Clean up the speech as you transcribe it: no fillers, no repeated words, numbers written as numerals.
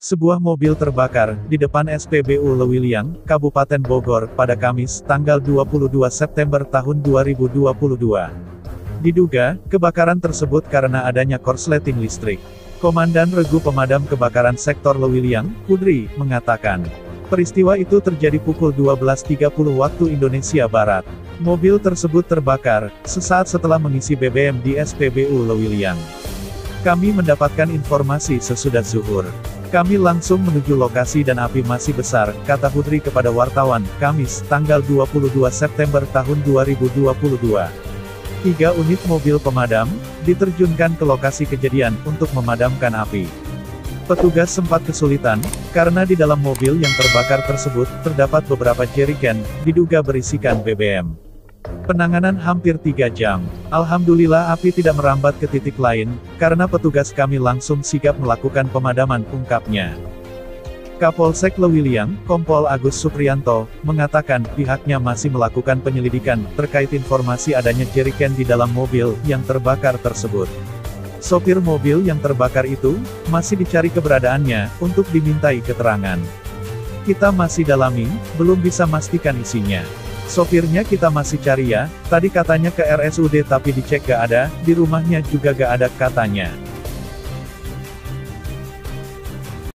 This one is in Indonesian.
Sebuah mobil terbakar di depan SPBU Leuwiliang, Kabupaten Bogor, pada Kamis, tanggal 22 September tahun 2022. Diduga, kebakaran tersebut karena adanya korsleting listrik. Komandan Regu Pemadam Kebakaran Sektor Leuwiliang, Pudri, mengatakan, peristiwa itu terjadi pukul 12.30 waktu Indonesia Barat. Mobil tersebut terbakar, sesaat setelah mengisi BBM di SPBU Leuwiliang. Kami mendapatkan informasi sesudah zuhur. Kami langsung menuju lokasi dan api masih besar, kata Putri kepada wartawan, Kamis, tanggal 22 September tahun 2022. 3 unit mobil pemadam diterjunkan ke lokasi kejadian untuk memadamkan api. Petugas sempat kesulitan, karena di dalam mobil yang terbakar tersebut, terdapat beberapa jerigen, diduga berisikan BBM. Penanganan hampir 3 jam. Alhamdulillah api tidak merambat ke titik lain, karena petugas kami langsung sigap melakukan pemadaman, ungkapnya. Kapolsek Leuwiliang, Kompol Agus Suprianto, mengatakan pihaknya masih melakukan penyelidikan terkait informasi adanya jerigen di dalam mobil yang terbakar tersebut. Sopir mobil yang terbakar itu masih dicari keberadaannya untuk dimintai keterangan. Kita masih dalami, belum bisa memastikan isinya. Sopirnya kita masih cari ya, tadi katanya ke RSUD tapi dicek gak ada, di rumahnya juga gak ada katanya.